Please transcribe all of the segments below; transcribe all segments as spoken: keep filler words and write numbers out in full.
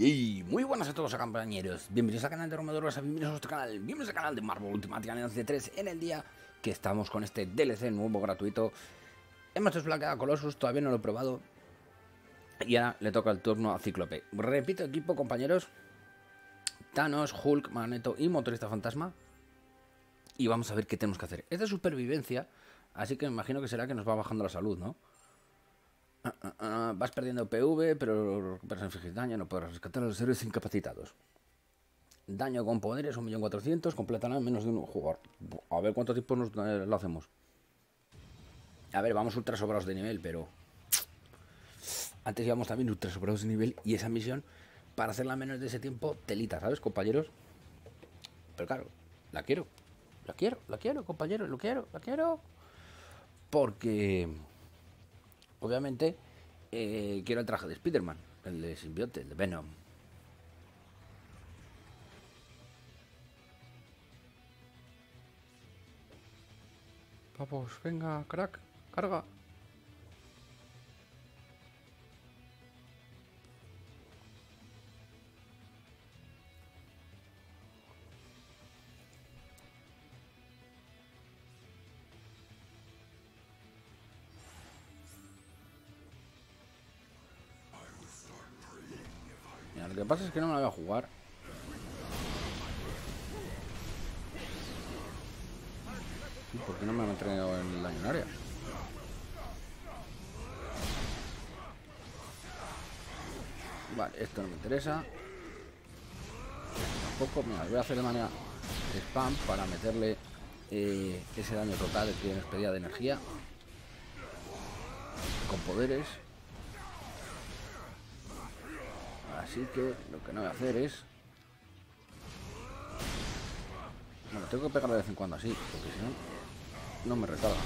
Y muy buenas a todos, compañeros. Bienvenidos al canal de Romadoras, bienvenidos a nuestro canal, bienvenidos al canal de Marvel Ultimate Alliance tres. En el día que estamos con este D L C nuevo gratuito, hemos desbloqueado a Colossus, todavía no lo he probado. Y ahora le toca el turno a Ciclope. Repito, equipo, compañeros: Thanos, Hulk, Magneto y motorista fantasma. Y vamos a ver qué tenemos que hacer. Es de supervivencia, así que me imagino que será que nos va bajando la salud, ¿no? Uh, uh, uh, vas perdiendo P V, pero recuperas en fijos daño, no puedes rescatar a los héroes incapacitados. Daño con poderes, un millón cuatrocientos mil, completan en menos de un jugador. A ver cuánto tiempo nos eh, lo hacemos. A ver, vamos ultra sobrados de nivel, pero... antes íbamos también ultra sobrados de nivel y esa misión, para hacerla menos de ese tiempo, telita, ¿sabes, compañeros? Pero claro, la quiero. La quiero, la quiero, compañeros, lo quiero, la quiero. Porque... obviamente, eh, quiero el traje de Spider-Man, el de Simbiote, el de Venom. Vamos, venga, crack, carga. Lo que pasa es que no me la voy a jugar. ¿Por qué no me han entregado en la área? Vale, esto no me interesa. Tampoco, mira, lo voy a hacer de manera spam para meterle eh, ese daño total que nos pedía de energía. Con poderes. Así que lo que no voy a hacer es... bueno, tengo que pegarle de vez en cuando así, porque si no, no me recarga.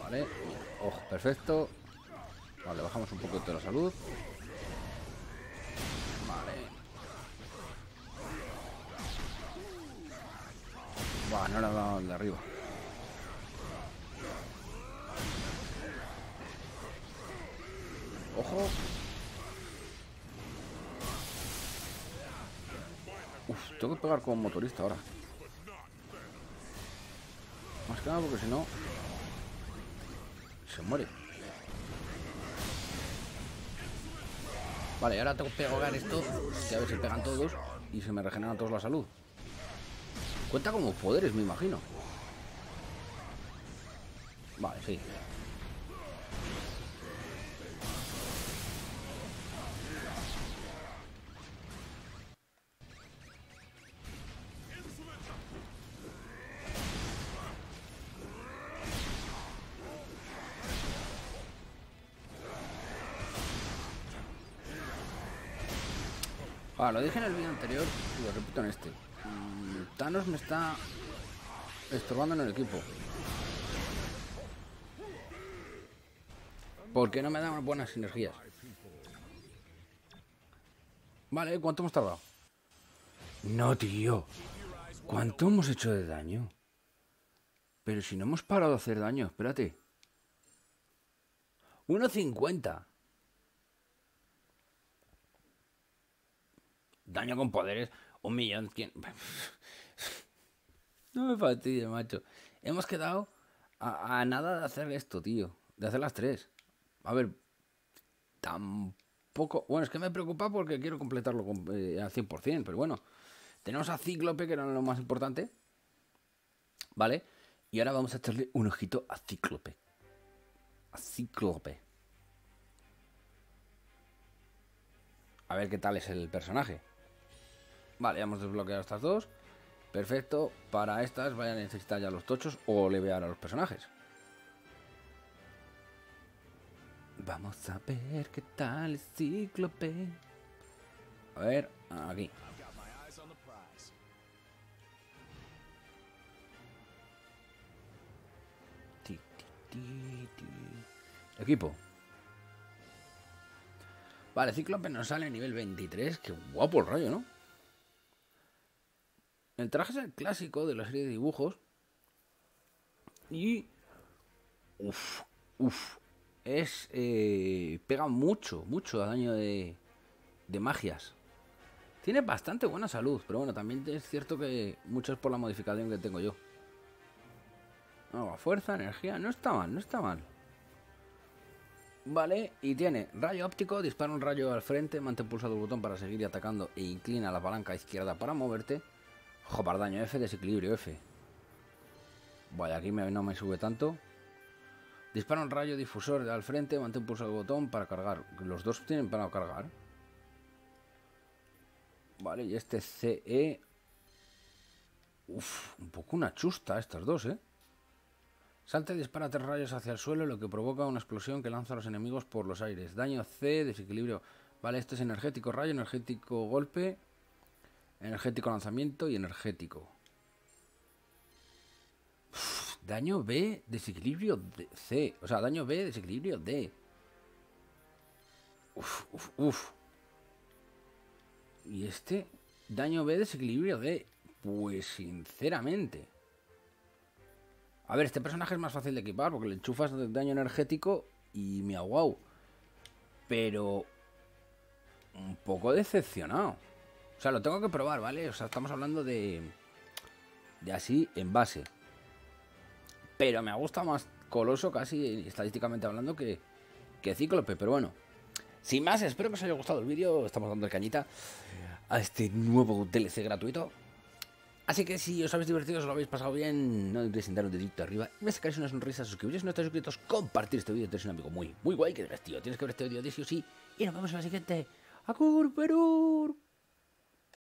Vale, ojo, perfecto. Vale, bajamos un poquito de la salud. Vale. Buah, no le ha dado el de arriba. Ojo. Uf, tengo que pegar con motorista ahora. Más que nada porque si no se muere. Vale, ahora tengo que pegar esto, que a ver si pegan todos y se me regeneran todos la salud. Cuenta como poderes, me imagino. Vale, sí. Ah, lo dije en el vídeo anterior y lo repito en este. Thanos me está estorbando en el equipo. Porque no me dan buenas sinergias. Vale, ¿cuánto hemos tardado? No, tío. ¿Cuánto hemos hecho de daño? Pero si no hemos parado de hacer daño, espérate. uno cincuenta. Daño con poderes, un millón cien. No me fastidies, macho. Hemos quedado a, a nada de hacer esto, tío. De hacer las tres. A ver, tampoco... bueno, es que me preocupa porque quiero completarlo con, eh, al cien por ciento, pero bueno. Tenemos a Cíclope, que era lo más importante. Vale. Y ahora vamos a echarle un ojito a Cíclope. A Cíclope. A ver qué tal es el personaje. Vale, ya hemos desbloqueado estas dos. Perfecto, para estas vayan a necesitar ya los tochos o levear a los personajes. Vamos a ver qué tal es Cíclope. A ver, aquí. Ti, ti, ti, ti. Equipo. Vale, Cíclope nos sale nivel veintitrés. Qué guapo el rayo, ¿no? El traje es el clásico de la serie de dibujos. Y... Uf, uf, es eh, pega mucho, mucho a daño de, de magias. Tiene bastante buena salud, pero bueno, también es cierto que mucho es por la modificación que tengo yo. No, fuerza, energía, no está mal, no está mal. Vale, y tiene rayo óptico, dispara un rayo al frente, mantén pulsado el botón para seguir atacando e inclina la palanca izquierda para moverte. Ojo, para daño F, desequilibrio F. Vaya, aquí me, no me sube tanto. Dispara un rayo difusor al frente, mantén pulsado el botón para cargar. Los dos tienen para cargar. Vale, y este C E... Uf, un poco una chusta estas dos, ¿eh? Salta y dispara tres rayos hacia el suelo, lo que provoca una explosión que lanza a los enemigos por los aires. Daño C, desequilibrio. Vale, esto es energético rayo, energético golpe, energético lanzamiento y energético. Uf, daño B, desequilibrio D, C. O sea, daño B, desequilibrio D. Uf, uf, uf. Y este daño B, desequilibrio D. Pues sinceramente, a ver, este personaje es más fácil de equipar porque le enchufas daño energético y me aguau. Pero un poco decepcionado. O sea, lo tengo que probar, ¿vale? O sea, estamos hablando de de así en base. Pero me gusta más Coloso, casi estadísticamente hablando, que, que Cíclope. Pero bueno, sin más, espero que os haya gustado el vídeo. Estamos dando el cañita a este nuevo D L C gratuito. Así que si os habéis divertido, os lo habéis pasado bien, no olvidéis dar un dedito arriba, me sacáis una sonrisa, suscribiros si no estáis suscritos, compartir este vídeo, tenéis un amigo muy, muy guay que eres, tío. Tienes que ver este vídeo de sí o sí, y nos vemos en la siguiente. ¡Acur, perur!